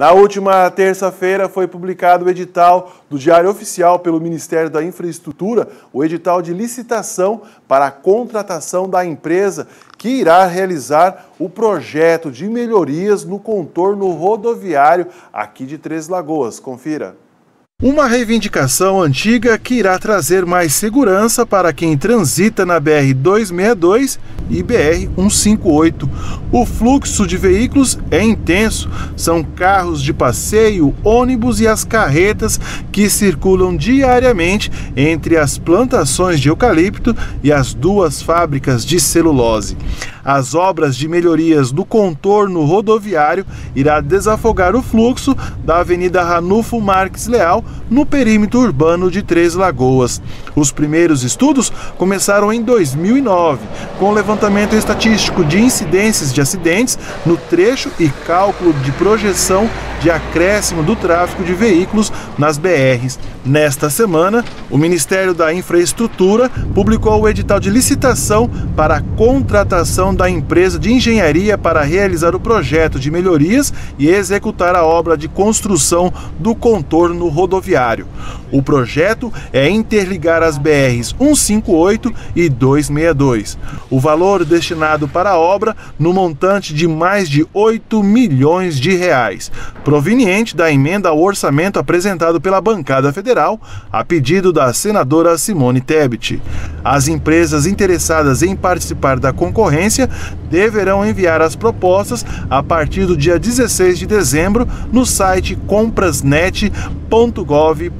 Na última terça-feira foi publicado o edital do Diário Oficial pelo Ministério da Infraestrutura, o edital de licitação para a contratação da empresa que irá realizar o projeto de melhorias no contorno rodoviário aqui de Três Lagoas. Confira. Uma reivindicação antiga que irá trazer mais segurança para quem transita na BR-262 e BR-158. O fluxo de veículos é intenso, são carros de passeio, ônibus e as carretas que circulam diariamente entre as plantações de eucalipto e as duas fábricas de celulose. As obras de melhorias do contorno rodoviário irá desafogar o fluxo da Avenida Ranulfo Marques Leal no perímetro urbano de Três Lagoas. Os primeiros estudos começaram em 2009, com o levantamento estatístico de incidências de acidentes no trecho e cálculo de projeção de acréscimo do tráfego de veículos nas BRs. Nesta semana, o Ministério da Infraestrutura publicou o edital de licitação para a contratação da empresa de engenharia para realizar o projeto de melhorias e executar a obra de construção do contorno rodoviário. O projeto é interligar as BRs 158 e 262. O valor destinado para a obra no montante de mais de 8 milhões de reais, proveniente da emenda ao orçamento apresentado pela bancada federal a pedido da senadora Simone Tebet. As empresas interessadas em participar da concorrência deverão enviar as propostas a partir do dia 16 de dezembro no site comprasnet.gov.br.